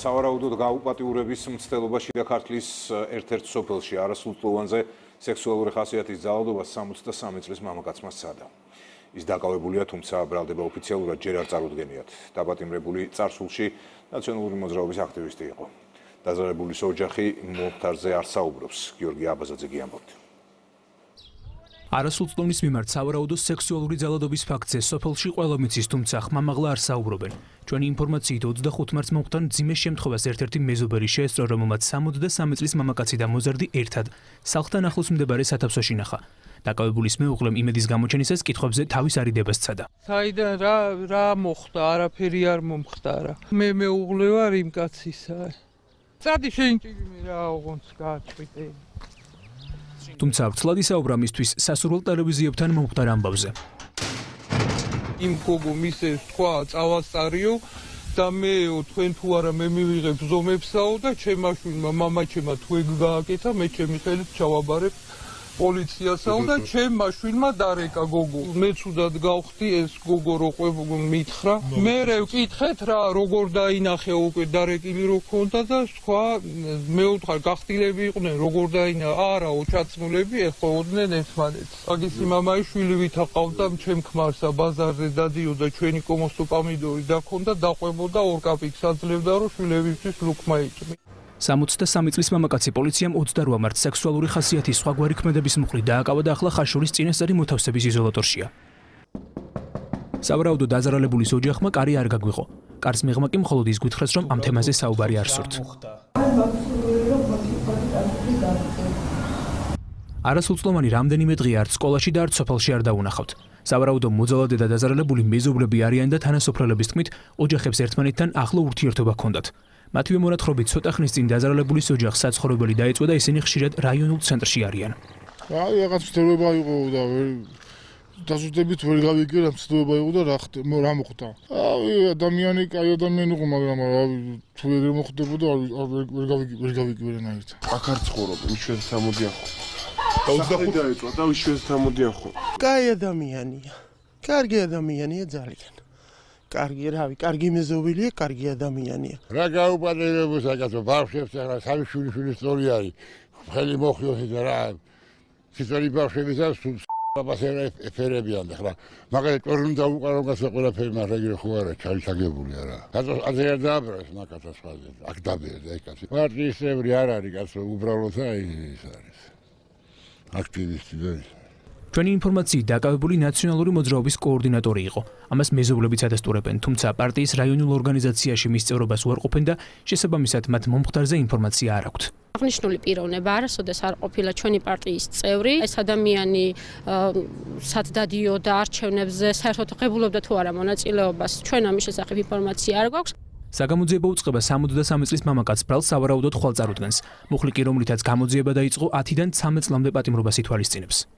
სავარაუდოდ გაუპატიურების მცდელობაში და ქართლის ერთ-ერთ სოფელში არასრულწლოვანზე სექსუალური ხასიათის ძალადობა 63 წლის მამაკაცმა სცადა. ის დაკავებულია, თუმცა ბრალდება ოფიციალურად ჯერ არ წარმოუდგენიათ. დაბატიმრებული წარსულში ნაციონალური მოძრაობის აქტივისტი იყო. დაზარებულის ოჯახი მომხდარზე არ საუბრობს. გიორგი აბაზაძე გიამბობთ. არასრულწლოვნის მიმართ სავარაუდოდ სექსუალური ძალადობის ფაქტზე სოფელში ყველა მიცის, თუმცა ხმამაღლა არ საუბრობენ. ჩვენი ინფორმაციით 25 მარტს მომხდარ მძიმე შემთხვევას ერთ-ერთი მეზობელი შეესწრო, რომელმაც 63 წლის მამაკაცი და მოზარდი ერთად სახლთან ახლოს მდებარე სათავსოში ნახა. დაკავებულის მეუღლემ იმედის გამოჩენისას კითხვებზე თავის არიდებას სცადა. საიდან რა მოხდა? არაფერი არ მომხდა რა. მე მეუღლე ვარ იმ კაცისა. წადი შენჭილი მე რა ოღონდ გააჭვიტე. თუმცა ვრცლად ისაუბრა მისთვის სასურველ ტელევიზიებთან მომხდარ ამბავზე. იმ გოგო მისე თქვა წავასწარიო და მე თქვენ თუ არა მე მივიღებ ზომებსაო და ჩემმა შვილმა მამაჩემმა თუ ეგ გააკეთა მე ჩემი ხელით ჩავაბარებ პოლიციასაო და ჩემმა შვილმა დარეკა გოგო. მე ცუდად გავხდი ეს გოგო როყვებ მითხრა. მე ვკითხეთ რა როგორ დაინახე უკვე დარეკილი რო ქონდა და თქვა მეუთხარ გახტილები იყვნენ როგორ დაინახა არაო ჩაცმულები ეხოდნენ ერთმანეთს. აგისი მამაი შვილი ვითაყავდა ჩემ ქმარსა ბაზარზე დადიოდა ჩვენი კომოსტო პამიდორი დაქონდა დაყვებოდა ორ კაპიკს აძლევდა რომ შვილებისთვის ლუკმა იყმი. 63 წლის მამაკაცი პოლიციამ 28 მარტს სექსუალური ხასიათის სხვაგვარი ქმედების მუხლი დააკავა და ახლა ხაშურის წინასწარი მოთავსების იზოლატორშია. სავარაუდოდ დაზარალებულის ოჯახმა კარი არ გაგვიღო. კარს მიღმა კი მხოლოდ ის გვითხრეს, რომ ამ თემაზე საუბარი არ სურთ. არასრულწლოვანი რამდენიმე დღე არც სკოლაში და არც სოფელში არ დაუნახავთ. სავარაუდოდ მოძალადე და დაზარალებული მეზობლები არიან და თანასოფლელების თქმით, ოჯახებს ერთმანეთთან ახლო ურთიერთობა ჰქონდათ. მათივე მონათხრობით ცოტა ხნის წინ დაზარალებულის ოჯახს საცხოვრებელი დაეწვა და ისინი ხშირად რაიონულ ცენტრში არიან. რაღაც მცდელობა იყო და დაზუსტებით ვერ გავიგე რა მცდელობა იყო და რა მოხდა. ადამიანი კაი ადამიანი იყო, მაგრამ თუ ეგრე მოხდებოდა ვერ გავიგე რანაირად. აქ არ ცხოვრობ, 70-იან ხო. და 25 დაეწვა და 70-იან ხო. კაი ადამიანია. კარგი ადამიანია ძალიან. კარგი რავი, კარგი მეზობელია, კარგი ადამიანია. რა გაუპატიურებს აკაცო, ბავშვებს რა სამი შვილი ისტორია არის. ხელი მოხიოს და რა სიცოცხლე ბავშვებისა სულაბასერა ეფერებიან და ხა მაგალითად ტორნი დაუყარო გასა ყველაფერი მაგრამ ეგრე ხო არა, ჩაიშაგებულია რა. კაცო აზე არ დააბრალეს მაგაცას ხაზე. აქ დააბერდა ეგ კაცო. პარტიის წევრი არ არის კაცო, უბრალოდ ის არის. აქტივისტი და ჩვენი ინფორმაციით დაკავებული ნაციონალური მოძრაობის კოორდინატორი იყო. ამას მეზობლებიც ადასტურებენ, თუმცა პარტიის რაიონულ ორგანიზაციაში მის წევრობას უარყოფენ და შესაბამისად მათ მომხდარზე ინფორმაცია არ აქვთ. აღნიშნული პიროვნება არასოდეს არ ყოფილა ჩვენი პარტიის წევრი. ეს ადამიანი სად დადიოდა არჩევნებზე, საერთოდ ღებულობდა თუ არა მონაწილეობას. ჩვენ ამის შესახებ ინფორმაცია არ გვაქვს. საგამოძიება უწყება 63 წლის მამაკაცს ბრალს სავარაუდოდ ხვალ წარუდგენს. მუხლი კი, რომლითაც გამოძიება დაიწყო 10-დან 13 წლამდე პატიმრობას ითვალისწინებს.